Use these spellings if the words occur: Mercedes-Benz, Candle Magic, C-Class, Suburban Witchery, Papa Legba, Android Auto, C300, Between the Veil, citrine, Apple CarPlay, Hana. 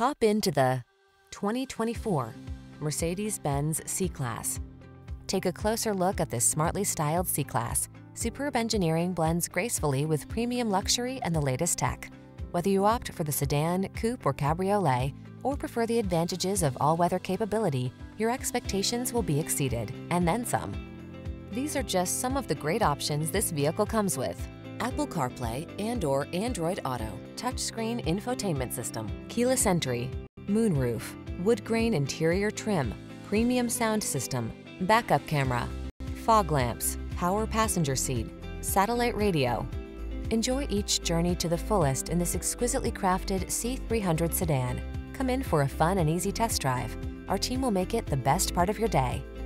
Hop into the 2024 Mercedes-Benz C-Class. Take a closer look at this smartly styled C-Class. Superb engineering blends gracefully with premium luxury and the latest tech. Whether you opt for the sedan, coupe, or cabriolet, or prefer the advantages of all-weather capability, your expectations will be exceeded, and then some. These are just some of the great options this vehicle comes with: Apple CarPlay and/or Android Auto, touchscreen infotainment system, keyless entry, moonroof, wood grain interior trim, premium sound system, backup camera, fog lamps, power passenger seat, satellite radio. Enjoy each journey to the fullest in this exquisitely crafted C300 sedan. Come in for a fun and easy test drive. Our team will make it the best part of your day.